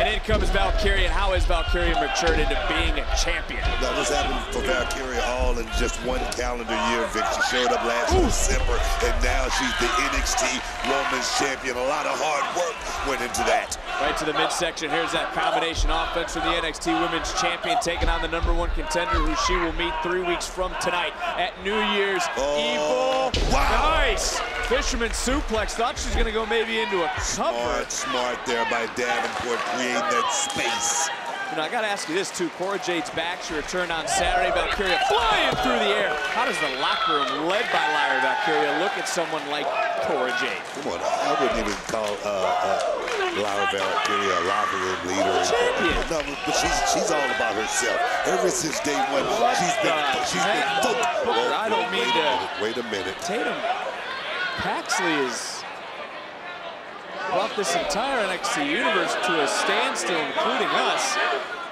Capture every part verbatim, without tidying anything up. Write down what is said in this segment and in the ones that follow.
And in comes Valkyria, and how has Valkyria matured into being a champion? No, this happened for Valkyria all in just one calendar year, Vic. She showed up last Ooh. December, and now she's the N X T Women's Champion. A lot of hard work went into that. Right to the midsection. Here's that combination offense from the N X T Women's Champion, taking on the number one contender, who she will meet three weeks from tonight at New Year's oh, Evil. Wow. Nice! Fisherman suplex. Thought she was going to go maybe into a cover. Smart, smart there by Davenport, creating that space. You know, I got to ask you this, too. Cora Jade's back. She returned on Saturday. Valkyria flying through the air. How does the locker room, led by Lyra Valkyria, look at someone like Cora Jade? Come on, I wouldn't even call uh, uh, Lyra Valkyria a locker room leader. Champion. No, but she's, she's all about herself. Ever since day one, what she's been, she's been focused. Well, I don't mean to. Wait a minute. Tatum Paxley is... brought this entire N X T universe to a standstill, including us,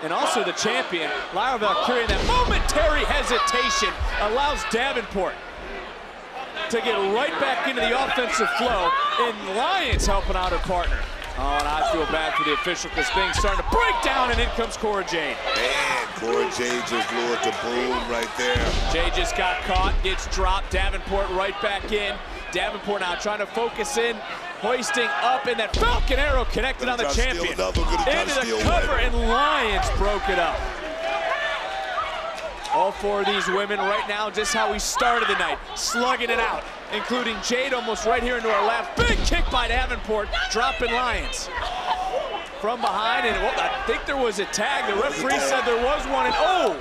and also the champion, Lyra Valkyria. That momentary hesitation allows Davenport to get right back into the offensive flow, and Lyons helping out her partner. Oh, and I feel bad for the official, because things starting to break down, and in comes Cora Jade. Man, Cora Jade just lured the boom right there. Jade just got caught, gets dropped. Davenport right back in. Davenport now trying to focus in, hoisting up, and that Falcon Arrow connected on the champion. Into the cover, and Lyons broke it up. All four of these women right now, just how we started the night, slugging it out, including Jade almost right here into our lap. Big kick by Davenport, dropping Lyons from behind, and well, I think there was a tag. The referee said there was one, and oh!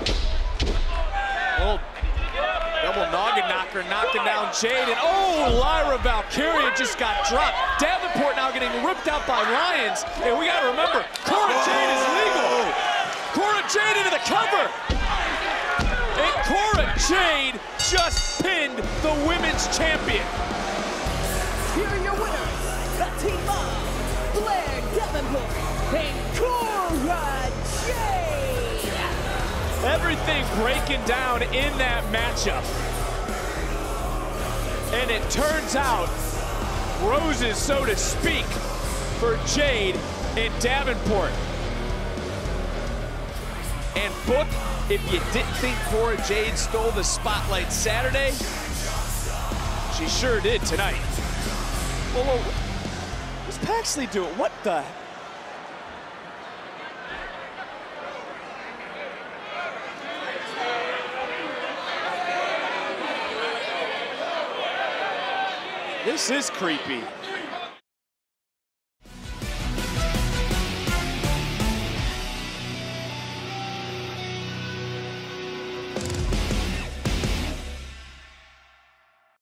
Well, double noggin knocker, knocking down Jade, and oh, Lyra Valkyria just got dropped. Davenport now getting ripped out by Lyons, and we gotta remember, Cora Jade is legal. Cora Jade into the cover. And Cora Jade just pinned the women's champion. Here are your winners, the team of Blair Davenport and Cora Jade. Everything breaking down in that matchup. And it turns out, roses, so to speak, for Jade and Davenport. And Book, if you didn't think Cora Jade stole the spotlight Saturday, she sure did tonight. Well, what's Paxley doing? What the? This is creepy.